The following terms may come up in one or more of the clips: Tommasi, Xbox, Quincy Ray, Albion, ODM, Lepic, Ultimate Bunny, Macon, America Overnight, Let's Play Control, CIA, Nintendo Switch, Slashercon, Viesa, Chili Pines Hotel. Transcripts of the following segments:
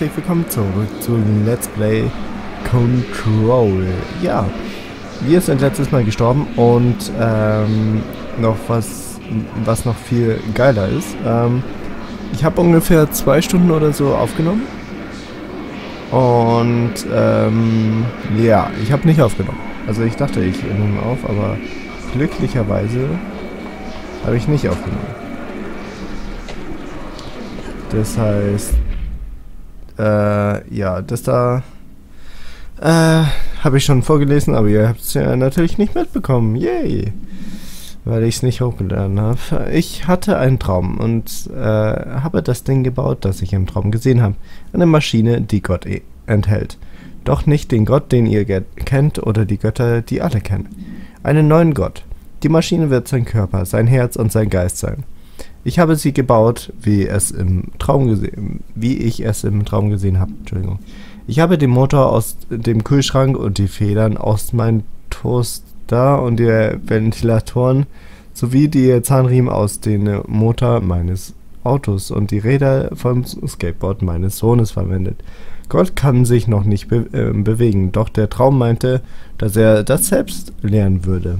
herzlich willkommen zurück zu Let's Play Control. Ja, wir sind letztes Mal gestorben und noch was noch viel geiler ist. Ich habe ungefähr 2 Stunden oder so aufgenommen und ja, ich habe nicht aufgenommen. Also ich dachte, ich nehme auf, aber glücklicherweise habe ich nicht aufgenommen. Das heißt, ja, das da habe ich schon vorgelesen, aber ihr habt es ja natürlich nicht mitbekommen. Yay! Weil ich es nicht hochgeladen habe. Ich hatte einen Traum und habe das Ding gebaut, das ich im Traum gesehen habe. Eine Maschine, die Gott enthält. Doch nicht den Gott, den ihr kennt oder die Götter, die alle kennen. Einen neuen Gott. Die Maschine wird sein Körper, sein Herz und sein Geist sein. Ich habe sie gebaut, wie ich es im Traum gesehen habe. Entschuldigung. Ich habe den Motor aus dem Kühlschrank und die Federn aus meinem Toaster und die Ventilatoren sowie die Zahnriemen aus dem Motor meines Autos und die Räder vom Skateboard meines Sohnes verwendet. Gott kann sich noch nicht bewegen, doch der Traum meinte, dass er das selbst lernen würde.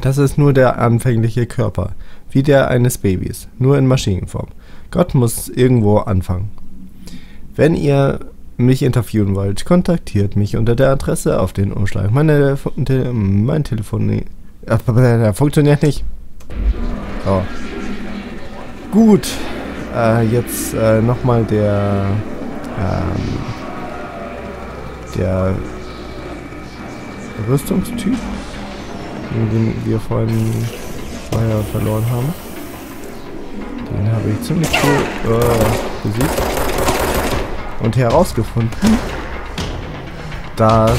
Das ist nur der anfängliche Körper, wie der eines Babys, nur in Maschinenform. Gott muss irgendwo anfangen. Wenn ihr mich interviewen wollt, kontaktiert mich unter der Adresse auf den Umschlag. Mein Telefon funktioniert nicht. Oh. Gut, jetzt nochmal der Rüstungstyp, den wir vorher verloren haben. Den habe ich ziemlich cool besiegt und herausgefunden, dass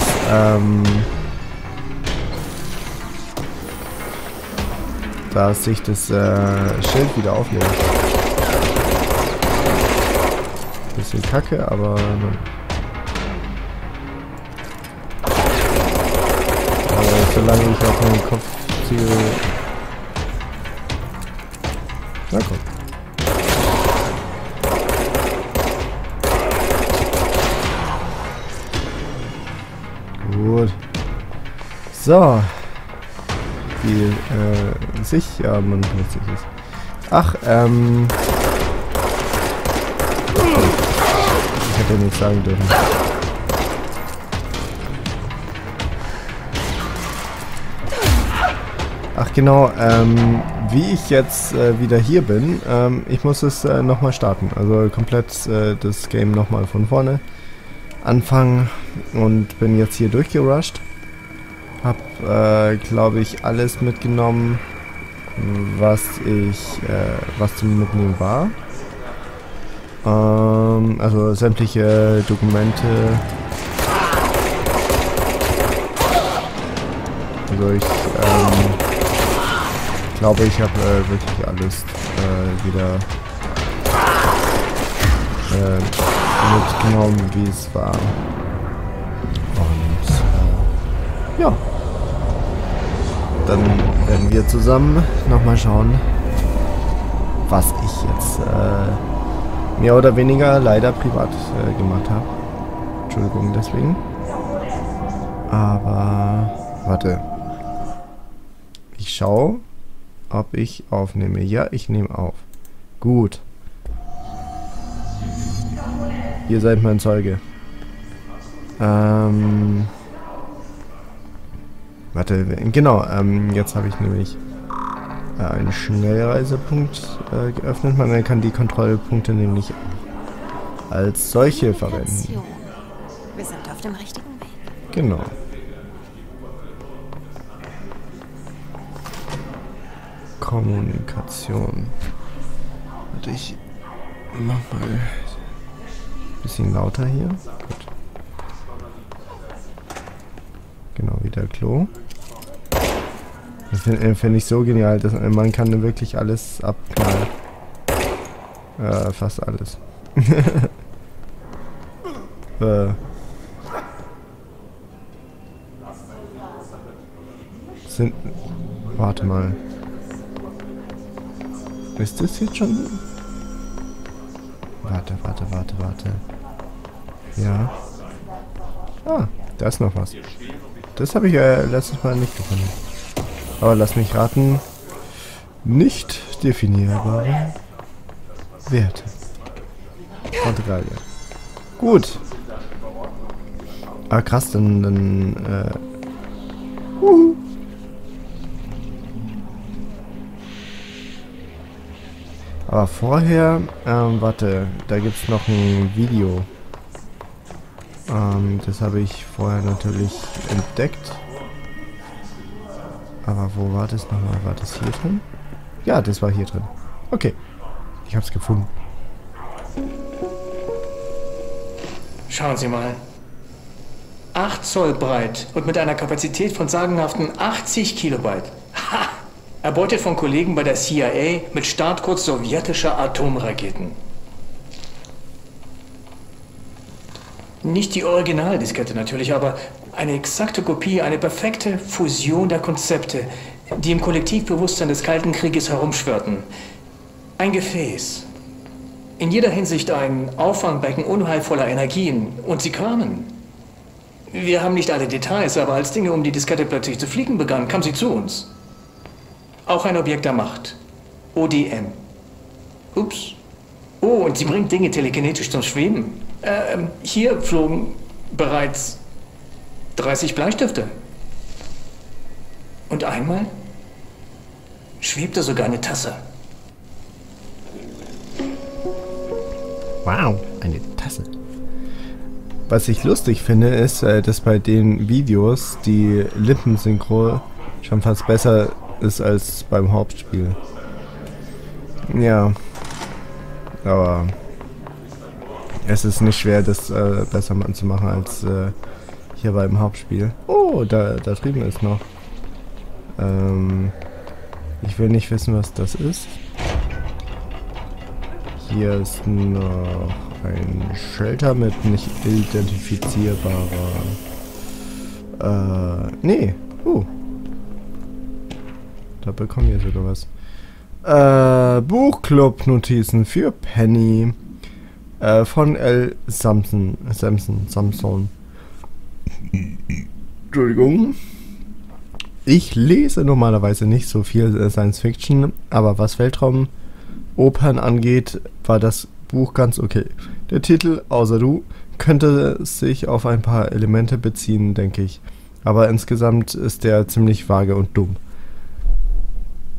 sich das Schild wieder auflöst. Bisschen kacke, aber solange ich auf meinen Kopf ziehe. Na komm. Gut. So. Wie sicher man plötzlich ist. Ach, ich hätte nichts sagen dürfen. Ach genau, wie ich jetzt wieder hier bin, ich muss es nochmal starten, also komplett das Game nochmal von vorne anfangen und bin jetzt hier durchgerusht. Hab, glaube ich, alles mitgenommen, was zum Mitnehmen war. Also sämtliche Dokumente. Also ich, ich glaube, ich habe wirklich alles wieder mitgenommen, wie es war. Und ja, dann werden wir zusammen nochmal schauen, was ich jetzt mehr oder weniger leider privat gemacht habe. Entschuldigung deswegen. Aber warte, ich schaue, ob ich aufnehme. Ja, ich nehme auf. Gut. Ihr seid mein Zeuge. Warte, genau. Jetzt habe ich nämlich einen Schnellreisepunkt geöffnet. Man kann die Kontrollpunkte nämlich als solche verwenden. Wir sind auf dem richtigen Weg. Genau. Kommunikation. Warte, ich mach mal ein bisschen lauter hier. Gut. Genau, wieder Klo. Das finde ich so genial, dass man kann wirklich alles abknallen. Fast alles. Warte mal. Ist das jetzt schon? Warte. Ja. Ah, da ist noch was. Das habe ich letztes Mal nicht gefunden. Aber lass mich raten. Nicht definierbare Werte. Materialien. Gut. Ah, krass, dann. Aber vorher, warte, da gibt es noch ein Video. Das habe ich vorher natürlich entdeckt. Aber wo war das nochmal? War das hier drin? Ja, das war hier drin. Okay, ich habe es gefunden. Schauen Sie mal. 8 Zoll breit und mit einer Kapazität von sagenhaften 80 Kilobyte. Ha! Erbeutet von Kollegen bei der CIA mit Startcodes sowjetischer Atomraketen. Nicht die Originaldiskette natürlich, aber eine exakte Kopie, eine perfekte Fusion der Konzepte, die im Kollektivbewusstsein des Kalten Krieges herumschwirrten. Ein Gefäß. In jeder Hinsicht ein Auffangbecken unheilvoller Energien. Und sie kamen. Wir haben nicht alle Details, aber als Dinge um die Diskette plötzlich zu fliegen begannen, kam sie zu uns. Auch ein Objekt der Macht. ODM. Ups. Oh, und sie bringt Dinge telekinetisch zum Schweben. Hier flogen bereits 30 Bleistifte. Und einmal schwebte sogar eine Tasse. Wow, eine Tasse. Was ich lustig finde, ist, dass bei den Videos die Lippensynchro schon fast besser ist als beim Hauptspiel. Ja. Aber es ist nicht schwer, das besser zu machen als hier beim Hauptspiel. Oh, da drüben ist noch. Ich will nicht wissen, was das ist. Hier ist noch ein Shelter mit nicht identifizierbarer. Nee. Da bekommen wir sogar was. Buchclub-Notizen für Penny. Von L. Samson. Entschuldigung. Ich lese normalerweise nicht so viel Science Fiction, aber was Weltraum-Opern angeht, war das Buch ganz okay. Der Titel, außer du, könnte sich auf ein paar Elemente beziehen, denke ich. Aber insgesamt ist der ziemlich vage und dumm.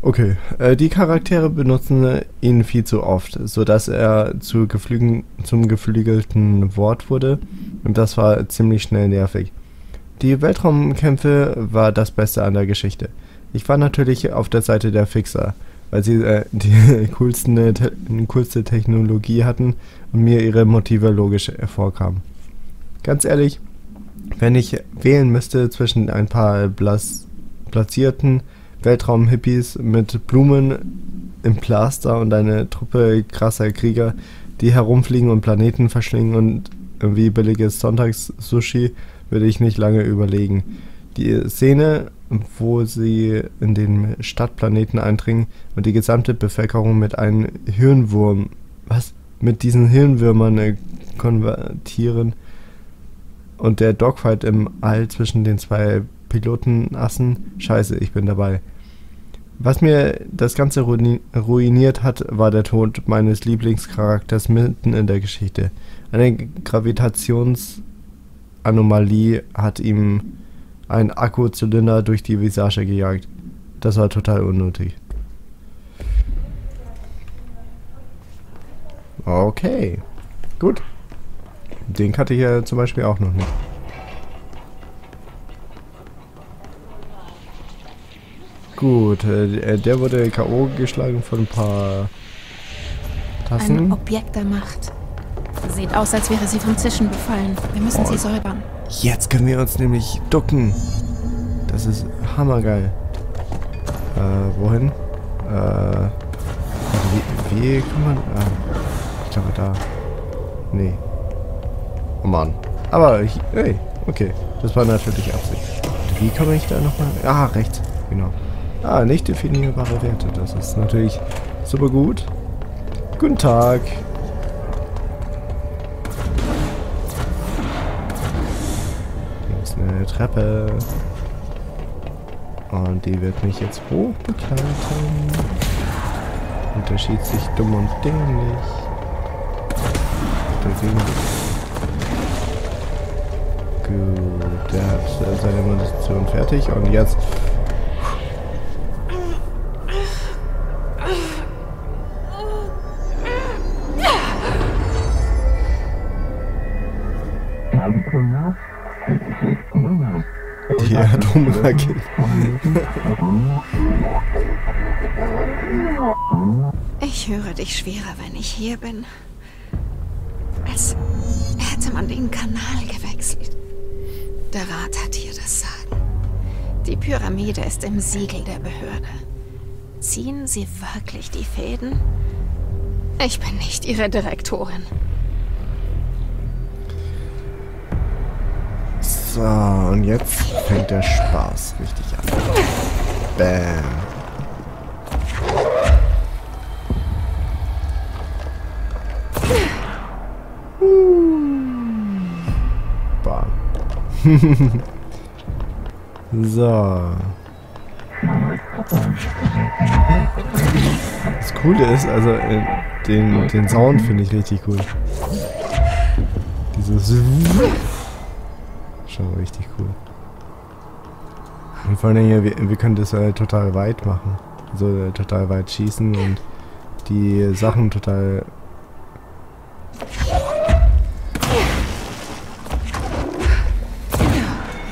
Okay, die Charaktere benutzen ihn viel zu oft, sodass er zum geflügelten Wort wurde, und das war ziemlich schnell nervig. Die Weltraumkämpfe war das Beste an der Geschichte. Ich war natürlich auf der Seite der Fixer, weil sie die coolste Technologie hatten und mir ihre Motive logisch vorkamen. Ganz ehrlich, wenn ich wählen müsste zwischen ein paar platzierten Weltraum-Hippies mit Blumen im Plaster und eine Truppe krasser Krieger, die herumfliegen und Planeten verschlingen und wie billiges Sonntags-Sushi, würde ich nicht lange überlegen. Die Szene, wo sie in den Stadtplaneten eindringen und die gesamte Bevölkerung mit einem Hirnwurm, mit diesen Hirnwürmern konvertieren und der Dogfight im All zwischen den zwei Pilotenassen, scheiße, ich bin dabei. Was mir das Ganze ruiniert hat, war der Tod meines Lieblingscharakters mitten in der Geschichte. Eine Gravitationsanomalie hat ihm einen Akkuzylinder durch die Visage gejagt. Das war total unnötig. Okay, gut. Den hatte ich ja zum Beispiel auch noch nicht. Gut, der wurde K.O. geschlagen von ein paar Tassen. Ein Objekt der Macht. Sieht aus, als wäre sie vom Zischen befallen. Wir müssen sie säubern. Jetzt können wir uns nämlich ducken. Das ist hammergeil. Wohin? Wie kann man... ich glaube da... Nee. Oh Mann. Aber, hey, okay. Das war natürlich Absicht. Und wie komme ich da nochmal... Ah, rechts. Genau. Ah, nicht definierbare Werte. Das ist natürlich super gut. Guten Tag. eine Treppe. Und die wird mich jetzt hoch begleiten. Unterschied sich dumm und dämlich. Deswegen. Gut, der hat seine Munition fertig. Und jetzt. Die Erdumra geht. Ich höre dich schwerer, wenn ich hier bin. Als hätte man den Kanal gewechselt. Der Rat hat hier das Sagen. Die Pyramide ist im Siegel der Behörde. Ziehen sie wirklich die Fäden? Ich bin nicht ihre Direktorin. So, und jetzt fängt der Spaß richtig an. Bam. Bam. So. Das Coole ist, also den Sound finde ich richtig cool. Dieses... richtig cool. Und vor allem hier, wir können das total weit machen. Also total weit schießen und die Sachen total...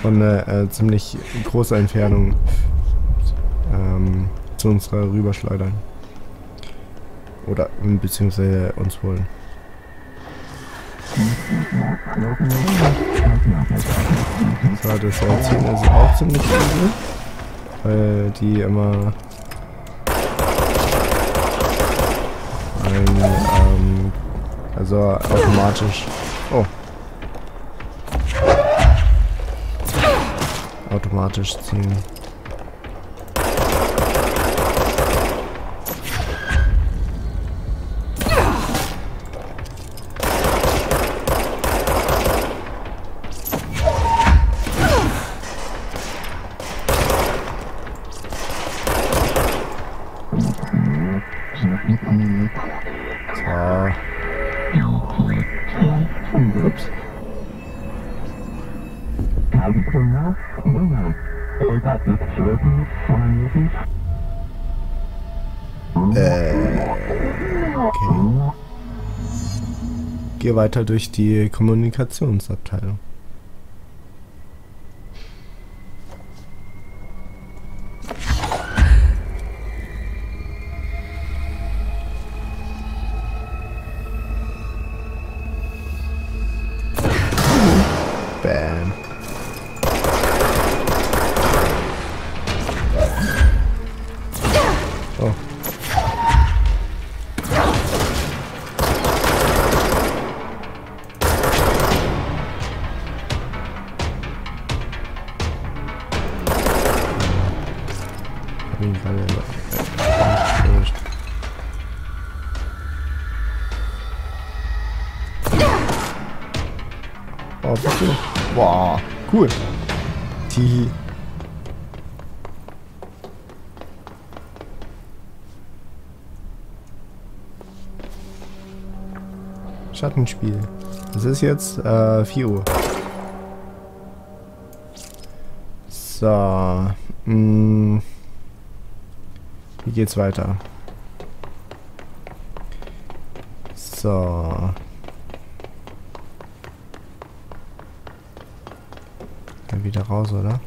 von einer ziemlich großer Entfernung zu uns rüberschleudern. Oder beziehungsweise uns holen. So, das Ziel ist auch ziemlich cool, weil die immer also automatisch automatisch ziehen. Okay. Geh weiter durch die Kommunikationsabteilung. Bam. Wow, cool. Die. Schattenspiel. Es ist jetzt 4 Uhr. So. Wie geht's weiter? So. Wieder raus, oder?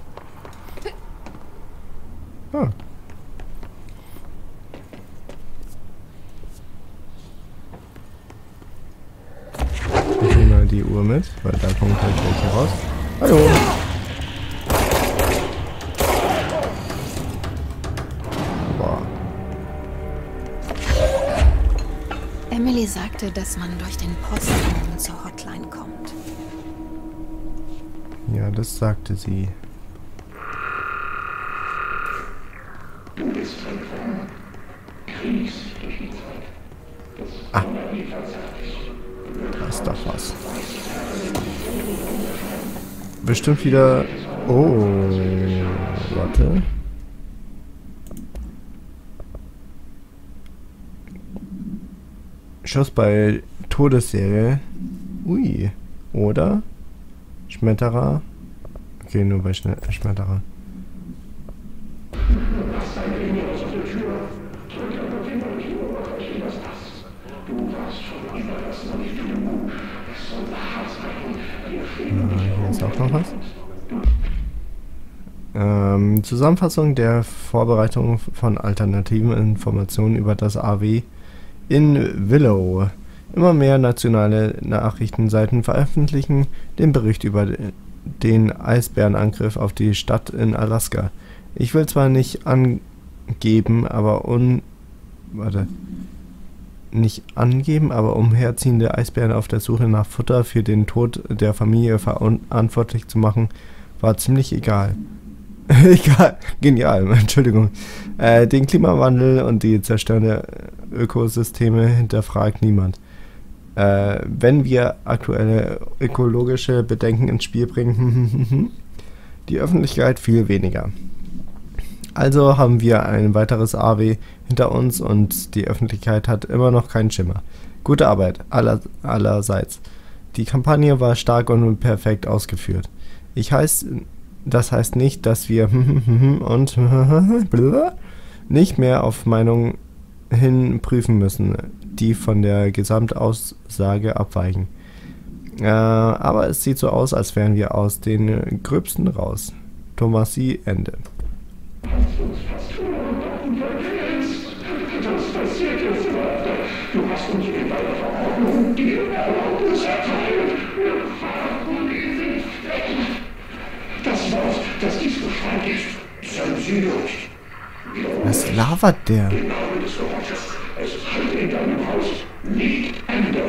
Ah. Ich nehme mal die Uhr mit, weil da kommt halt welche raus. Hallo! Boah. Emily sagte, dass man durch den Postraum zur Hotline kommt. Ja, das sagte sie. Du bist verfahren. Kriegst durch die Zeit. Das ist doch was. Bestimmt wieder Oh, warte. Schuss bei Todesserie. Ui. Oder? Schmetterer. Okay, nur bei Schmetterer. Hier ist auch noch was. Zusammenfassung der Vorbereitung von alternativen Informationen über das AW in Willow. Immer mehr nationale Nachrichtenseiten veröffentlichen den Bericht über den Eisbärenangriff auf die Stadt in Alaska. Ich will zwar nicht angeben, aber umherziehende Eisbären auf der Suche nach Futter für den Tod der Familie verantwortlich zu machen, war ziemlich egal. Genial, Entschuldigung. Den Klimawandel und die zerstörende Ökosysteme hinterfragt niemand. Wenn wir aktuelle ökologische Bedenken ins Spiel bringen, die Öffentlichkeit viel weniger. Also haben wir ein weiteres AW hinter uns und die Öffentlichkeit hat immer noch keinen Schimmer. Gute Arbeit allerseits. Die Kampagne war stark und perfekt ausgeführt. Das heißt nicht, dass wir und nicht mehr auf Meinungen hin prüfen müssen, die von der Gesamtaussage abweichen. Aber es sieht so aus, als wären wir aus den Gröbsten raus. Tommasi, Ende. Du hast uns in deiner Verordnung die Erlaubnis erteilt. Wir fahren diesen Flecken. Das Wort, das dies Bescheid ist, sind sie durch. Was labert der? Im Namen des Wortes. Es ist halt in deinem Haus nicht Ende.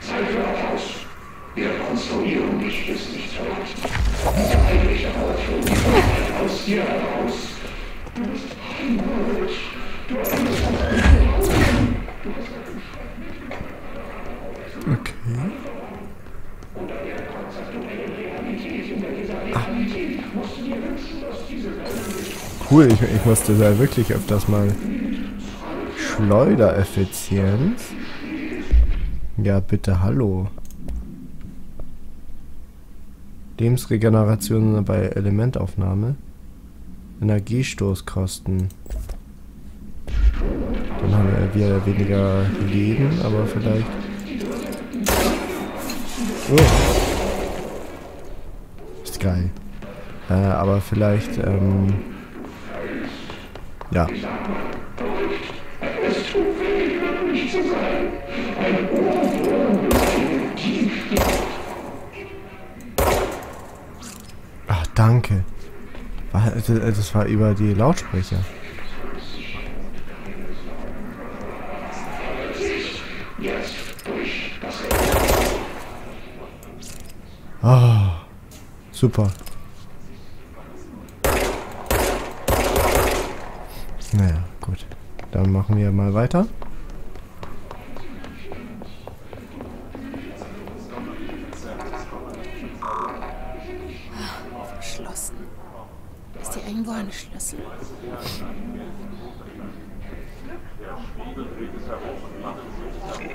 Sei für Haus. Wir konstruieren dich, ist nicht verlangt. Zeige ich aber schon die Wahrheit aus dir heraus. Du bist heimatlos. Du hast okay. Ah. Cool, ich musste da wirklich öfters mal Schleudereffizienz. Ja, bitte, hallo. Lebensregeneration bei Elementaufnahme. Energiestoßkosten. Dann haben wir wieder weniger Leben, aber vielleicht... Oh. Ist geil. Aber vielleicht, ja. Ach, danke. Das war über die Lautsprecher. Ah, super. Naja, gut. Dann machen wir mal weiter. Verschlossen. Ist hier irgendwo ein Schlüssel?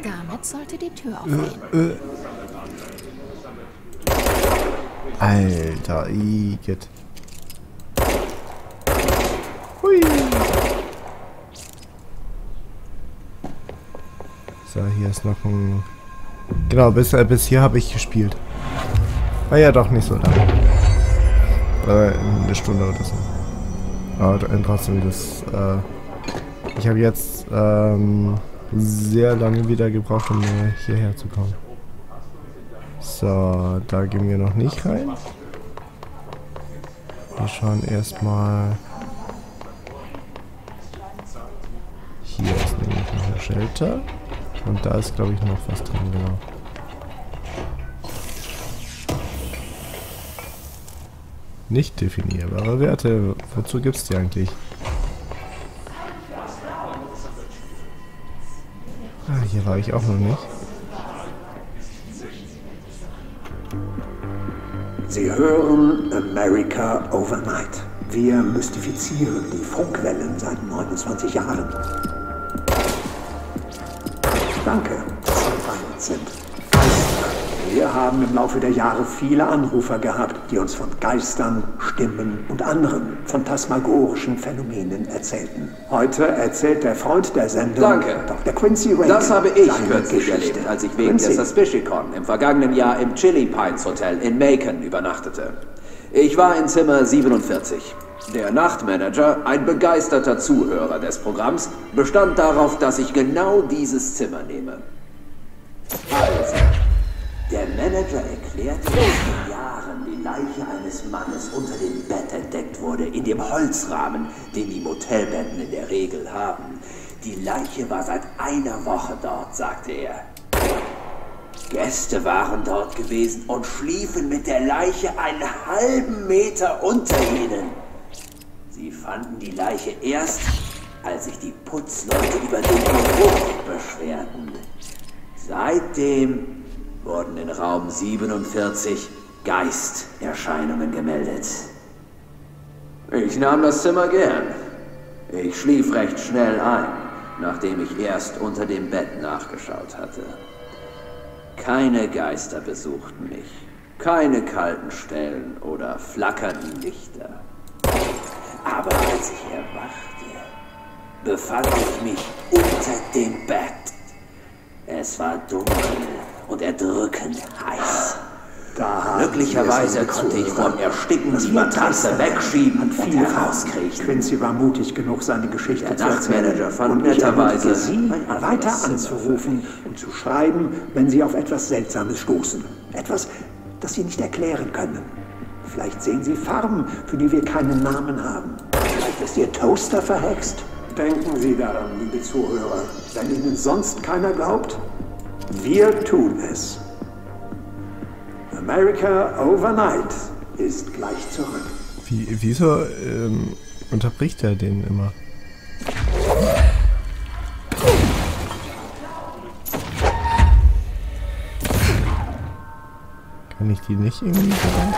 Damit sollte die Tür aufgehen. Alter, Igitt. Hui. So, hier ist noch ein... Genau, bis hier habe ich gespielt. War ja doch nicht so lang. Eine Stunde oder so. Aber trotzdem, ich habe jetzt sehr lange wieder gebraucht, um hierher zu kommen. So, da gehen wir noch nicht rein. Wir schauen erstmal. Hier ist nämlich noch ein Shelter. Und da ist, glaube ich, noch was drin, genau. Nicht definierbare Werte. Wozu gibt es die eigentlich? Ah, hier war ich auch noch nicht. Sie hören America Overnight. Wir mystifizieren die Funkwellen seit 29 Jahren. Danke, dass Sie dabei sind. Geister. Wir haben im Laufe der Jahre viele Anrufer gehabt, die uns von Geistern, Stimmen und anderen phantasmagorischen Phänomenen erzählten. Heute erzählt der Freund der Sendung, danke, Dr. Quincy Ray. Das habe ich kürzlich erlebt, als ich wegen der Slashercon im vergangenen Jahr im Chili Pines Hotel in Macon übernachtete. Ich war in Zimmer 47. Der Nachtmanager, ein begeisterter Zuhörer des Programms, bestand darauf, dass ich genau dieses Zimmer nehme. Also, der Manager erklärte, dass vor Jahren die Leiche eines Mannes unter dem Bett entdeckt wurde, in dem Holzrahmen, den die Motelbetten in der Regel haben. Die Leiche war seit einer Woche dort, sagte er. Gäste waren dort gewesen und schliefen mit der Leiche einen halben Meter unter ihnen. Sie fanden die Leiche erst, als sich die Putzleute über den Geruch beschwerten. Seitdem wurden in Raum 47 Geisterscheinungen gemeldet. Ich nahm das Zimmer gern. Ich schlief recht schnell ein, nachdem ich erst unter dem Bett nachgeschaut hatte. Keine Geister besuchten mich. Keine kalten Stellen oder flackernden Lichter. Aber als ich erwachte, befand ich mich unter dem Bett. Es war dunkel und erdrückend heiß. Glücklicherweise konnte ich vom Ersticken die Matratze wegschieben und viel rauskriechen. Quincy war mutig genug, seine Geschichte zu erzählen und netterweise sie weiter anzurufen und zu schreiben, wenn sie auf etwas Seltsames stoßen. Etwas, das sie nicht erklären können. Vielleicht sehen sie Farben, für die wir keinen Namen haben. Vielleicht ist ihr Toaster verhext. Denken Sie daran, liebe Zuhörer, wenn Ihnen sonst keiner glaubt, wir tun es. America Overnight ist gleich zurück. Wieso unterbricht er den immer? Kann ich die nicht irgendwie sagen?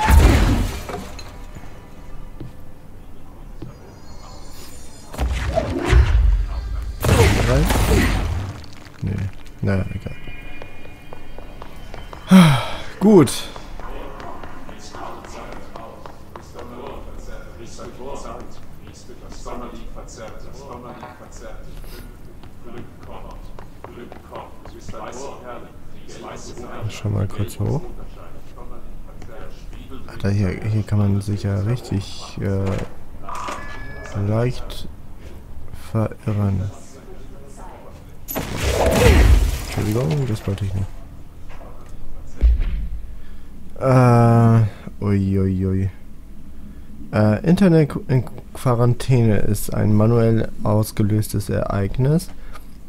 Nee, naja, egal. Gut. Schon mal kurz hoch. Alter, hier kann man sich ja richtig leicht verirren. Entschuldigung, das wollte ich nicht. Uiuiui. Internet in Quarantäne ist ein manuell ausgelöstes Ereignis,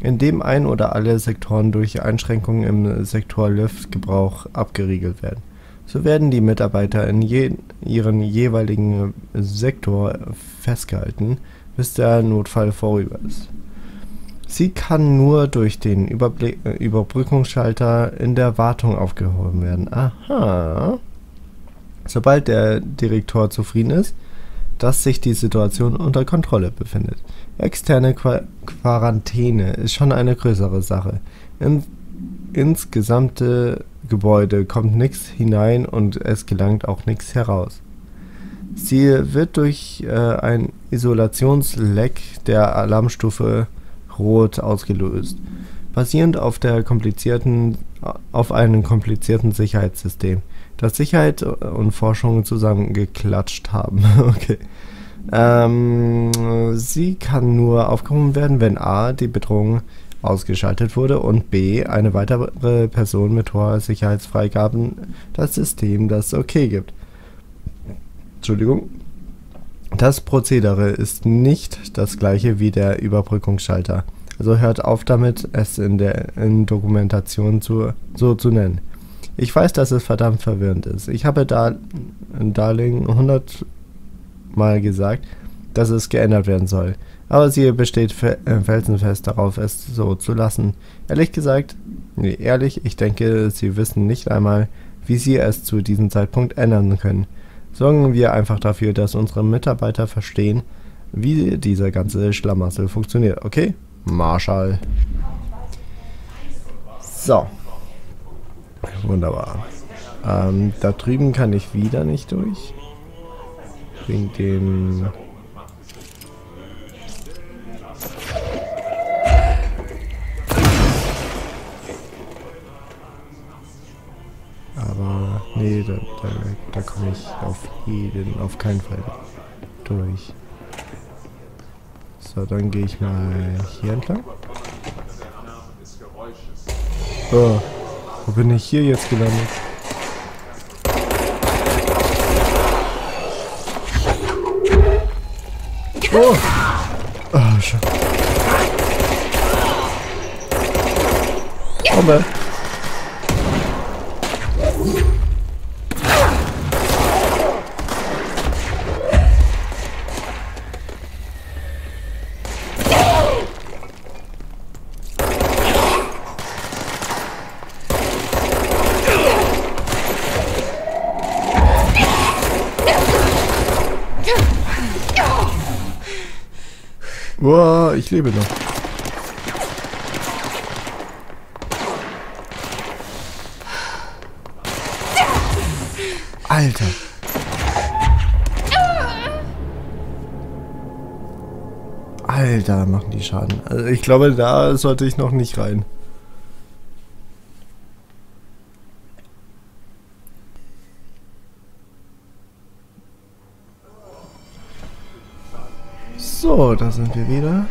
in dem ein oder alle Sektoren durch Einschränkungen im Sektor Liftgebrauch abgeriegelt werden. So werden die Mitarbeiter in ihren jeweiligen Sektor festgehalten, bis der Notfall vorüber ist. Sie kann nur durch den Überbrückungsschalter in der Wartung aufgehoben werden. Aha. Sobald der Direktor zufrieden ist, dass sich die Situation unter Kontrolle befindet. Externe Quarantäne ist schon eine größere Sache. Ins gesamte Gebäude kommt nichts hinein und es gelangt auch nichts heraus. Sie wird durch ein Isolationsleck der Alarmstufe Rot ausgelöst, basierend auf einem komplizierten Sicherheitssystem, das Sicherheit und Forschung zusammengeklatscht haben. Okay. Sie kann nur aufgehoben werden, wenn a. die Bedrohung ausgeschaltet wurde und b. eine weitere Person mit hoher Sicherheitsfreigaben das System das okay gibt. Entschuldigung. Das Prozedere ist nicht das gleiche wie der Überbrückungsschalter, also hört auf damit, es in Dokumentation so zu nennen. Ich weiß, dass es verdammt verwirrend ist. Ich habe Darling 100 Mal gesagt, dass es geändert werden soll, aber sie besteht felsenfest darauf, es so zu lassen. Ehrlich gesagt, ich denke, sie wissen nicht einmal, wie Sie es zu diesem Zeitpunkt ändern können. Sorgen wir einfach dafür, dass unsere Mitarbeiter verstehen, wie dieser ganze Schlamassel funktioniert. Okay? Marshall. So. Wunderbar. Da drüben kann ich wieder nicht durch. Wegen dem... Aber nee, da komme ich auf keinen Fall durch. So, dann gehe ich mal hier entlang. Oh, wo bin ich hier jetzt gelandet? Oh! Oh, scheiße. Komm. Wow, ich lebe noch. Alter. Alter, machen die Schaden. Also ich glaube, da sollte ich noch nicht rein. So, da sind wir wieder.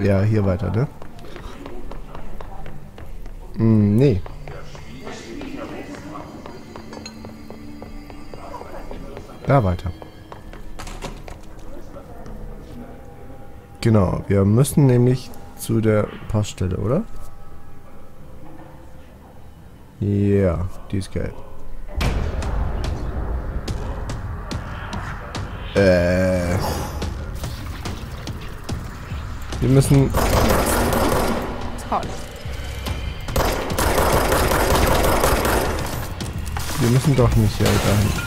Ja, hier weiter, ne? Nee. Da weiter. Genau, wir müssen nämlich zu der Poststelle, oder? Ja, die ist geil. Wir müssen... Toll. Wir müssen doch nicht hier dahin.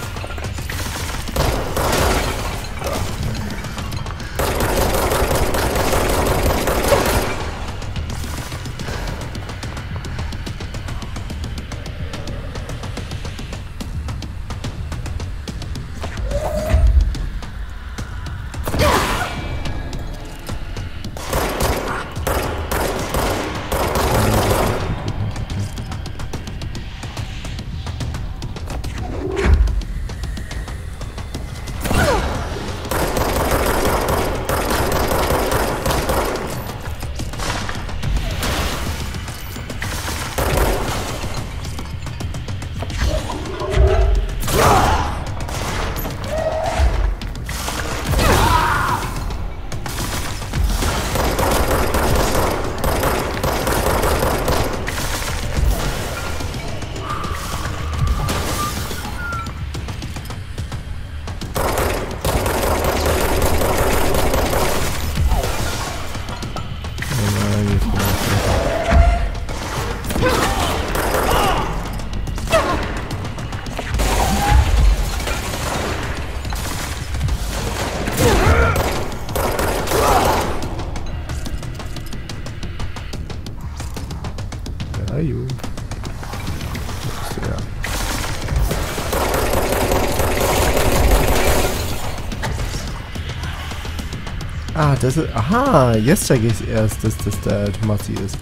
Ah, das ist... Aha, jetzt check ich erst, dass das der Tommasi ist.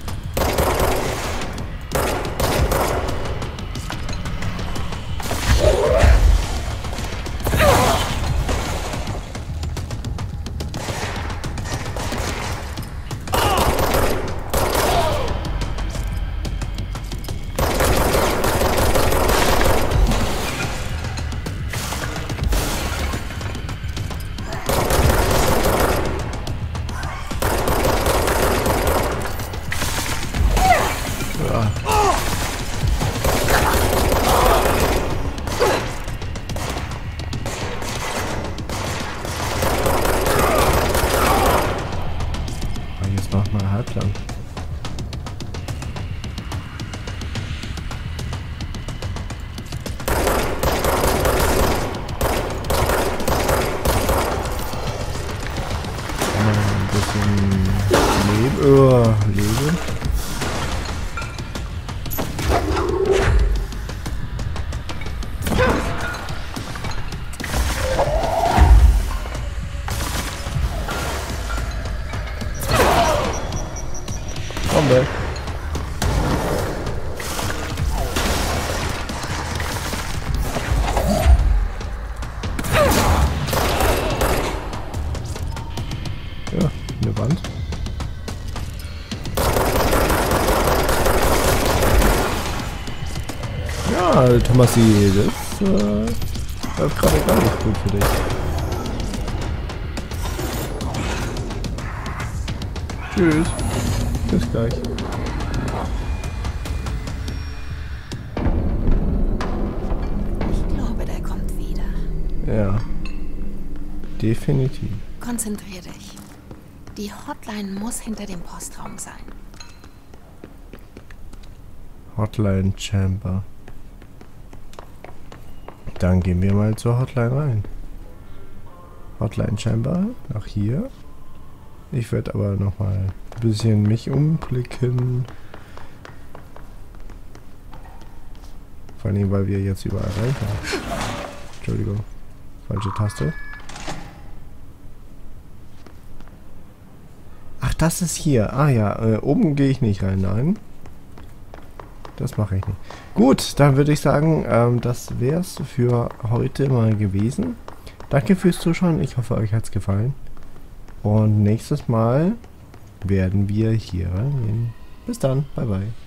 Jetzt mach mal halblang. Leben. Tommasi, das läuft gerade gar nicht gut für dich. Tschüss. Bis gleich. Ich glaube, der kommt wieder. Ja. Definitiv. Konzentrier dich. Die Hotline muss hinter dem Postraum sein. Hotline Chamber. Dann gehen wir mal zur Hotline rein. Hotline scheinbar nach hier. Ich werde aber noch mal ein bisschen mich umblicken. Vor allem, weil wir jetzt überall reinkommen. Entschuldigung. Falsche Taste. Ach, das ist hier. Ah ja, oben gehe ich nicht rein. Nein. Das mache ich nicht. Gut, dann würde ich sagen, das wäre es für heute mal gewesen. Danke fürs Zuschauen. Ich hoffe, euch hat es gefallen. Und nächstes Mal werden wir hier reingehen. Bis dann. Bye, bye.